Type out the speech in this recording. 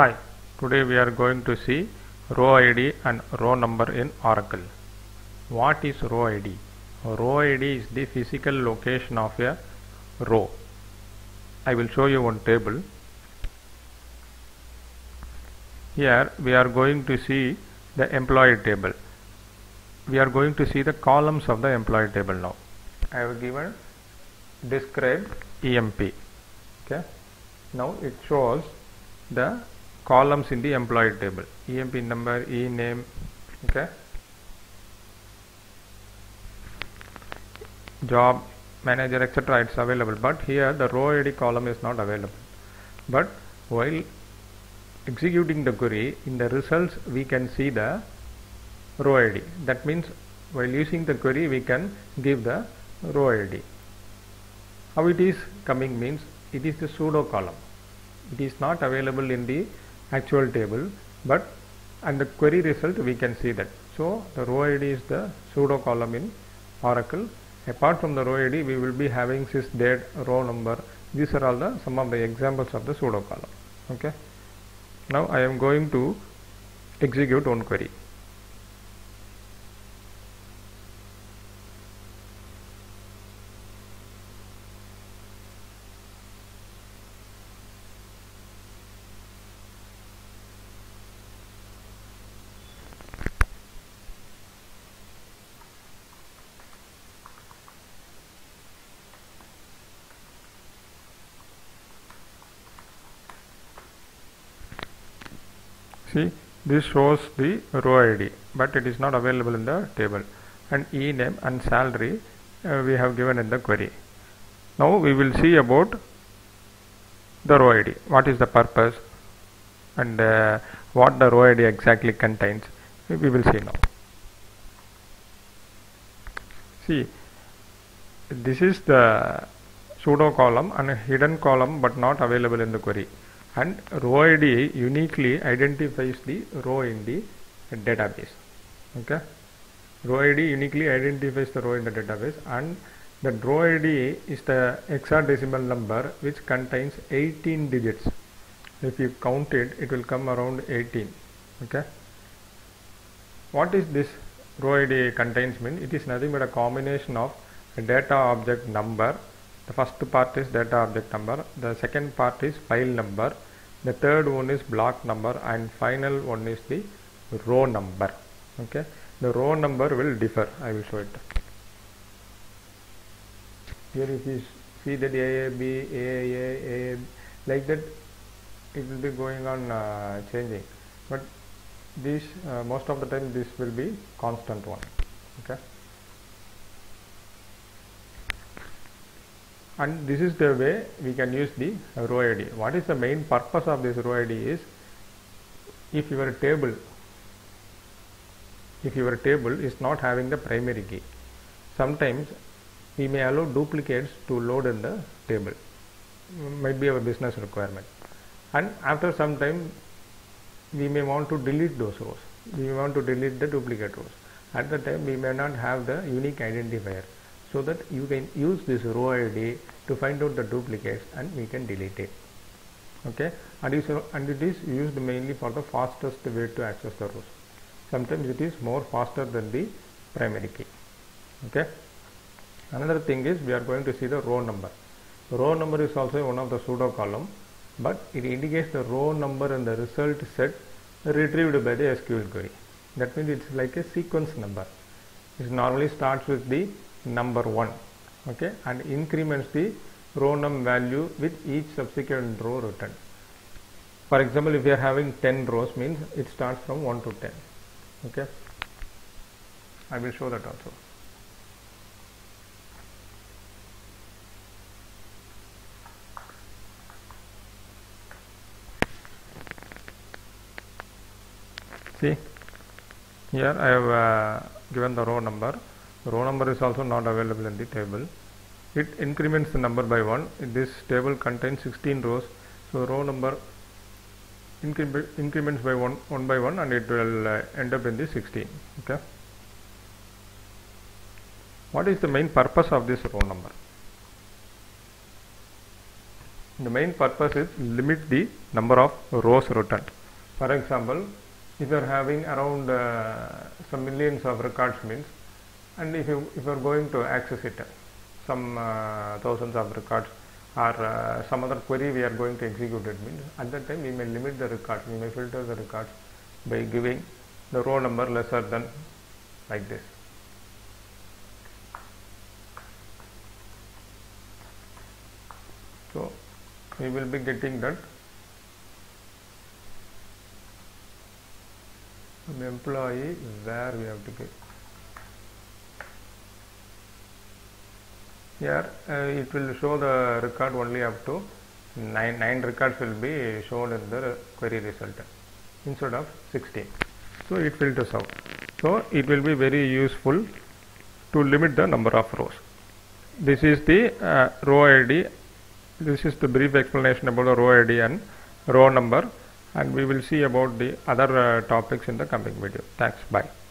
Hi, today we are going to see row ID and row number in Oracle. What is row ID? Row ID is the physical location of a row. I will show you one table. Here we are going to see the employee table. We are going to see the columns of the employee table now. I have given describe EMP. Okay. Now it shows the columns in the employee table. EMP number, E name. Okay. Job, manager, etc. It's available. But here the row ID column is not available. But while executing the query, in the results we can see the row ID. That means while using the query we can give the row ID. How it is coming means it is the pseudo column. It is not available in the actual table, but and the query result we can see that. So the row ID is the pseudo column in Oracle. Apart from the row ID, we will be having SysDate, row number. These are all the some of the examples of the pseudo column. Okay. Now I am going to execute one query. See, this shows the row ID, but it is not available in the table, and E name and salary we have given in the query. Now we will see about the row ID, what is the purpose and what the row ID exactly contains. We will see now. See, this is the pseudo column and a hidden column but not available in the query. And row ID uniquely identifies the row in the database. Okay, row ID uniquely identifies the row in the database, and the row ID is the hexadecimal number which contains 18 digits. If you count it, it will come around 18. Okay, what is this row ID contains mean? It is nothing but a combination of a data object number. The first part is data object number, the second part is file number, the third one is block number, and final one is the row number. Okay, the row number will differ. I will show it. Here if you see that AAB, AAA, like that, it will be going on changing. But this most of the time this will be constant one. Okay. And this is the way we can use the row ID. What is the main purpose of this row ID is, if your table is not having the primary key, sometimes we may allow duplicates to load in the table, might be our business requirement, and after some time we may want to delete those rows, we may want to delete the duplicate rows. At the time we may not have the unique identifier, so that you can use this row ID to find out the duplicates and we can delete it. Okay, and it is used mainly for the fastest way to access the rows. Sometimes it is more faster than the primary key. Okay, another thing is we are going to see the row number. Row number is also one of the pseudo column, but it indicates the row number and the result set retrieved by the SQL query. That means it's like a sequence number. It normally starts with the number 1, okay, and increments the ROWNUM value with each subsequent row returned. For example, if you are having 10 rows, means it starts from 1 to 10. Okay, I will show that also. See, here I have given the row number. Row number is also not available in the table. It increments the number by 1. This table contains 16 rows, so row number increments by 1 by 1, and it will end up in the 16. Okay. What is the main purpose of this row number? The main purpose is limit the number of rows returned. For example, if you are having around some millions of records means, and if you are going to access it, some thousands of records or some other query we are going to execute it means, at that time we may limit the records, we may filter the records by giving the row number lesser than like this. So we will be getting that the employee where we have to get here. It will show the record only up to 9 records will be shown in the query result instead of 16. So it filters out. So it will be very useful to limit the number of rows. This is the row ID. This is the brief explanation about the row ID and row number, and we will see about the other topics in the coming video. Thanks. Bye.